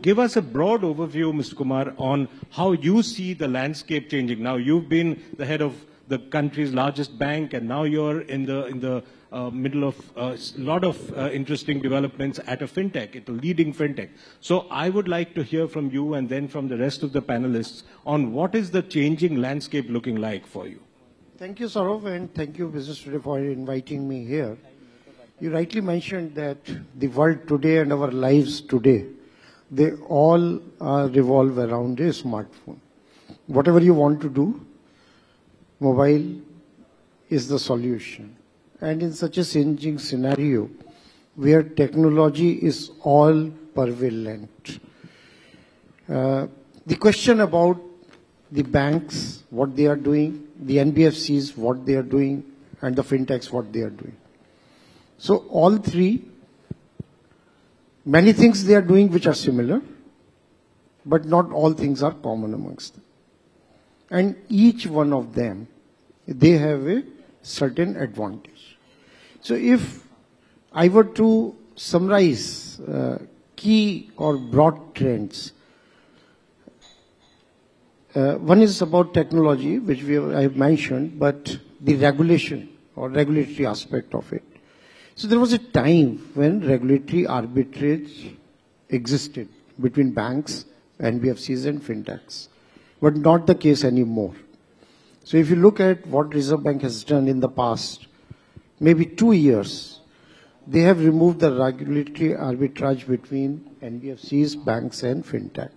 Give us a broad overview, Mr. Kumar, on how you see the landscape changing. Now, you've been the head of the country's largest bank, and now you're in the middle of a lot of interesting developments at a fintech, at a leading fintech. So I would like to hear from you and then from the rest of the panelists on what is the changing landscape looking like for you. Thank you, Sarov, and thank you, Business Today, for inviting me here. You rightly mentioned that the world today and our lives today, they all revolve around a smartphone. Whatever you want to do, mobile is the solution. And in such a changing scenario, where technology is all prevalent, the question about the banks, what they are doing, the NBFCs, what they are doing, and the fintechs, what they are doing. So all three, many things they are doing which are similar, but not all things are common amongst them. And each one of them, they have a certain advantage. So if I were to summarize key or broad trends, one is about technology, which I have mentioned, but the regulation or regulatory aspect of it. So there was a time when regulatory arbitrage existed between banks, NBFCs and fintechs, but not the case anymore. So if you look at what Reserve Bank has done in the past, maybe 2 years, they have removed the regulatory arbitrage between NBFCs, banks and fintech.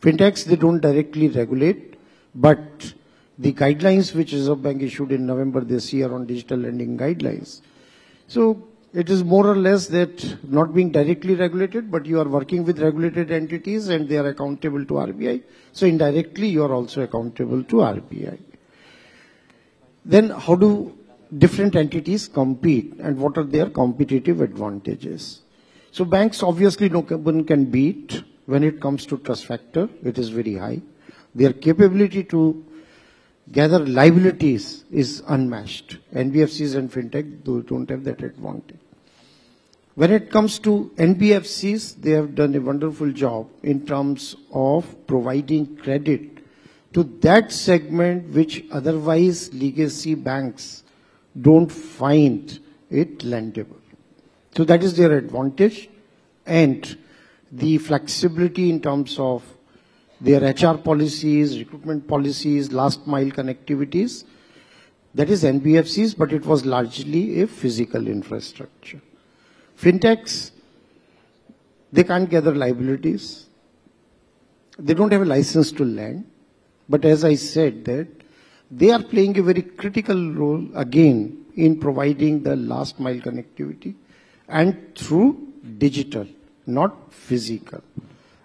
Fintechs, they don't directly regulate, but the guidelines which Reserve Bank issued in November this year on digital lending guidelines, so it is more or less that not being directly regulated, but you are working with regulated entities and they are accountable to RBI. So indirectly, you are also accountable to RBI. Then how do different entities compete and what are their competitive advantages? So banks, obviously, no one can beat when it comes to trust factor. It is very high. Their capability to gather liabilities is unmatched. NBFCs and fintech don't have that advantage. When it comes to NBFCs, they have done a wonderful job in terms of providing credit to that segment which otherwise legacy banks don't find it lendable. So that is their advantage, and the flexibility in terms of their HR policies, recruitment policies, last mile connectivities. That is NBFCs, but it was largely a physical infrastructure. Fintechs, they can't gather liabilities. They don't have a license to lend. But as I said, that they are playing a very critical role again in providing the last mile connectivity and through digital, not physical.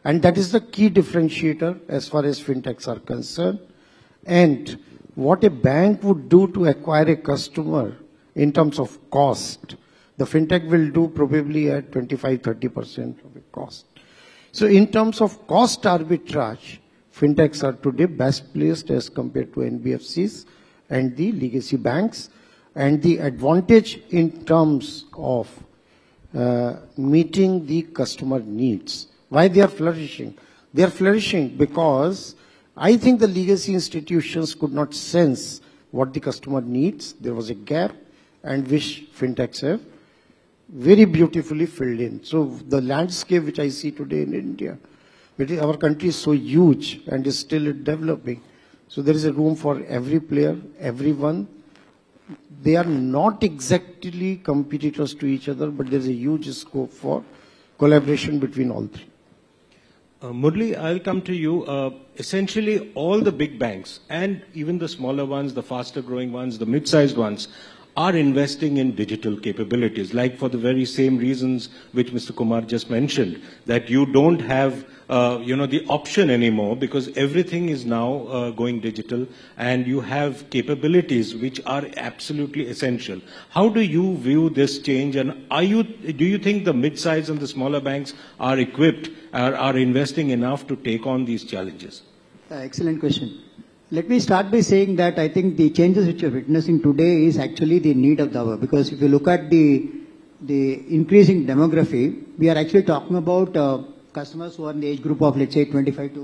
And that is the key differentiator as far as fintechs are concerned. And what a bank would do to acquire a customer in terms of cost, the fintech will do probably at 25-30% of the cost. So in terms of cost arbitrage, fintechs are today best placed as compared to NBFCs and the legacy banks. And the advantage in terms of meeting the customer needs. Why they are flourishing? They are flourishing because I think the legacy institutions could not sense what the customer needs. There was a gap, and which fintechs have very beautifully filled in. So the landscape which I see today in India, our country is so huge and is still developing. So there is a room for every player, everyone. They are not exactly competitors to each other, but there is a huge scope for collaboration between all three. Murali, I'll come to you. Essentially, all the big banks and even the smaller ones, the faster growing ones, the mid-sized ones, are investing in digital capabilities, like for the very same reasons which Mr. Kumar just mentioned, that you don't have, the option anymore because everything is now going digital and you have capabilities which are absolutely essential. How do you view this change, and do you think the mid-size and the smaller banks are equipped, are investing enough to take on these challenges? Excellent question. Let me start by saying that I think the changes which you're witnessing today is actually the need of the hour, because if you look at the increasing demography, we are actually talking about customers who are in the age group of, let's say, 25 to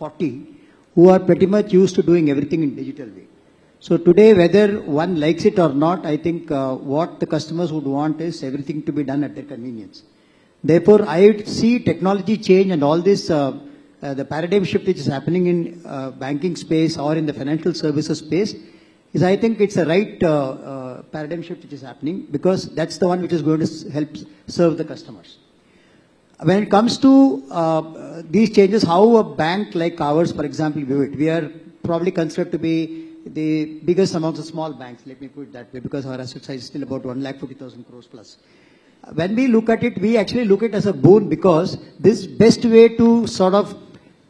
40, who are pretty much used to doing everything in digital way. So today, whether one likes it or not, I think what the customers would want is everything to be done at their convenience. Therefore, I see technology change and all this, the paradigm shift which is happening in banking space or in the financial services space, is I think it's the right paradigm shift which is happening, because that's the one which is going to help serve the customers. When it comes to these changes, how a bank like ours, for example, view it, we are probably considered to be the biggest amongst the small banks, let me put it that way, because our asset size is still about 1,40,000 crores plus. When we look at it, we actually look at it as a boon, because this is the best way to sort of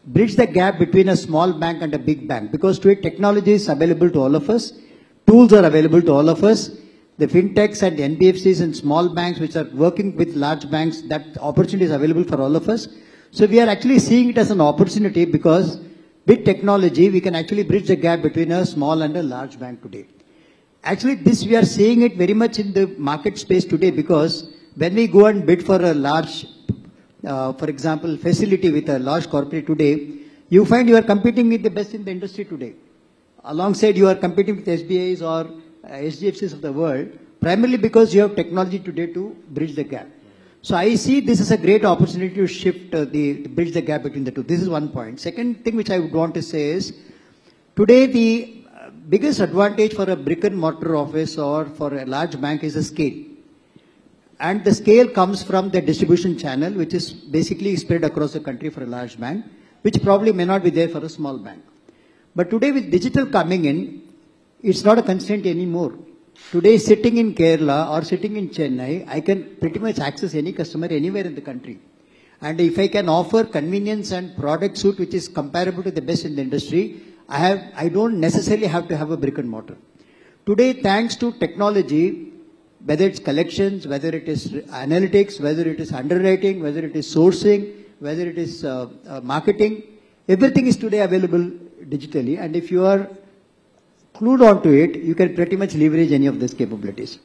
bridge the gap between a small bank and a big bank, because today technology is available to all of us, tools are available to all of us. The FinTechs and the NBFCs and small banks which are working with large banks, that opportunity is available for all of us. So we are actually seeing it as an opportunity, because with technology we can actually bridge the gap between a small and a large bank today. Actually this we are seeing it very much in the market space today, because when we go and bid for a large, for example, facility with a large corporate today, you find you are competing with the best in the industry today. Alongside you are competing with SBAs or SGFCs of the world, primarily because you have technology today to bridge the gap. So I see this is a great opportunity to shift bridge the gap between the two. This is one point. Second thing which I would want to say is, today the biggest advantage for a brick and mortar office or for a large bank is the scale. And the scale comes from the distribution channel, which is basically spread across the country for a large bank, which probably may not be there for a small bank. But today with digital coming in, it's not a constraint anymore. Today sitting in Kerala or sitting in Chennai, I can pretty much access any customer anywhere in the country. And if I can offer convenience and product suite which is comparable to the best in the industry, I don't necessarily have to have a brick and mortar. Today, thanks to technology, whether it's collections, whether it is analytics, whether it is underwriting, whether it is sourcing, whether it is marketing, everything is today available digitally. And if you are clued onto it, you can pretty much leverage any of these capabilities.